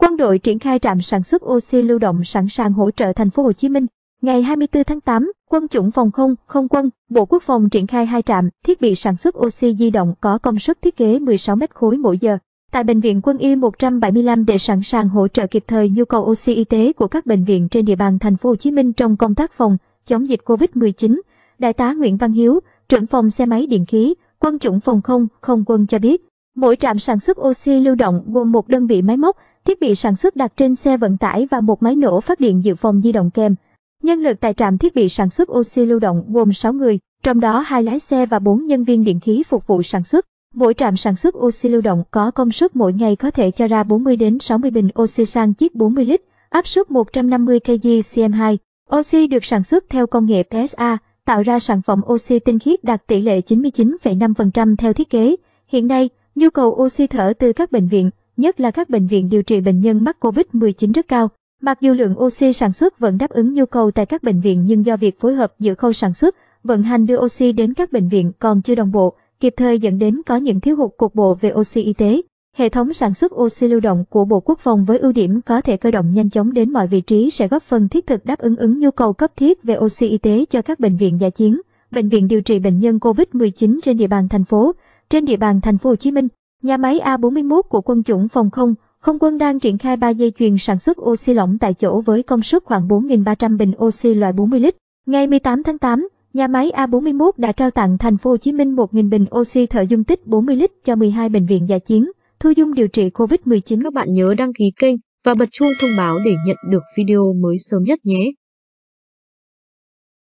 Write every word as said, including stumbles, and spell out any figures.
Quân đội triển khai trạm sản xuất oxy lưu động sẵn sàng hỗ trợ thành phố Hồ Chí Minh. Ngày hai mươi tư tháng tám, Quân chủng Phòng không, Không quân, Bộ Quốc phòng triển khai hai trạm thiết bị sản xuất oxy di động có công suất thiết kế mười sáu mét khối mỗi giờ tại Bệnh viện Quân y một trăm bảy mươi lăm để sẵn sàng hỗ trợ kịp thời nhu cầu oxy y tế của các bệnh viện trên địa bàn thành phố Hồ Chí Minh trong công tác phòng chống dịch Covid mười chín. Đại tá Nguyễn Văn Hiếu, trưởng phòng xe máy điện khí, Quân chủng Phòng không, Không quân cho biết, mỗi trạm sản xuất oxy lưu động gồm một đơn vị máy móc, thiết bị sản xuất đặt trên xe vận tải và một máy nổ phát điện dự phòng di động kèm. Nhân lực tại trạm thiết bị sản xuất oxy lưu động gồm sáu người, trong đó hai lái xe và bốn nhân viên điện khí phục vụ sản xuất. Mỗi trạm sản xuất oxy lưu động có công suất mỗi ngày có thể cho ra bốn mươi đến sáu mươi bình oxy sang chiếc bốn mươi lít, áp suất một trăm năm mươi ki lô gam C O hai. Oxy được sản xuất theo công nghệ P S A, tạo ra sản phẩm oxy tinh khiết đạt tỷ lệ chín mươi chín phẩy năm phần trăm theo thiết kế. Hiện nay, nhu cầu oxy thở từ các bệnh viện, nhất là các bệnh viện điều trị bệnh nhân mắc Covid mười chín rất cao. Mặc dù lượng oxy sản xuất vẫn đáp ứng nhu cầu tại các bệnh viện nhưng do việc phối hợp giữa khâu sản xuất, vận hành đưa oxy đến các bệnh viện còn chưa đồng bộ, kịp thời dẫn đến có những thiếu hụt cục bộ về oxy y tế. Hệ thống sản xuất oxy lưu động của Bộ Quốc phòng với ưu điểm có thể cơ động nhanh chóng đến mọi vị trí sẽ góp phần thiết thực đáp ứng ứng nhu cầu cấp thiết về oxy y tế cho các bệnh viện dã chiến, bệnh viện điều trị bệnh nhân Covid mười chín trên địa bàn thành phố. Trên địa bàn thành phố Hồ Chí Minh, nhà máy A bốn mươi mốt của Quân chủng Phòng không, Không quân đang triển khai ba dây chuyền sản xuất oxy lỏng tại chỗ với công suất khoảng bốn nghìn ba trăm bình oxy loại bốn mươi lít. Ngày mười tám tháng tám, nhà máy A bốn mươi mốt đã trao tặng thành phố Hồ Chí Minh một nghìn bình oxy thở dung tích bốn mươi lít cho mười hai bệnh viện dã chiến, thu dung điều trị Covid mười chín. Các bạn nhớ đăng ký kênh và bật chuông thông báo để nhận được video mới sớm nhất nhé.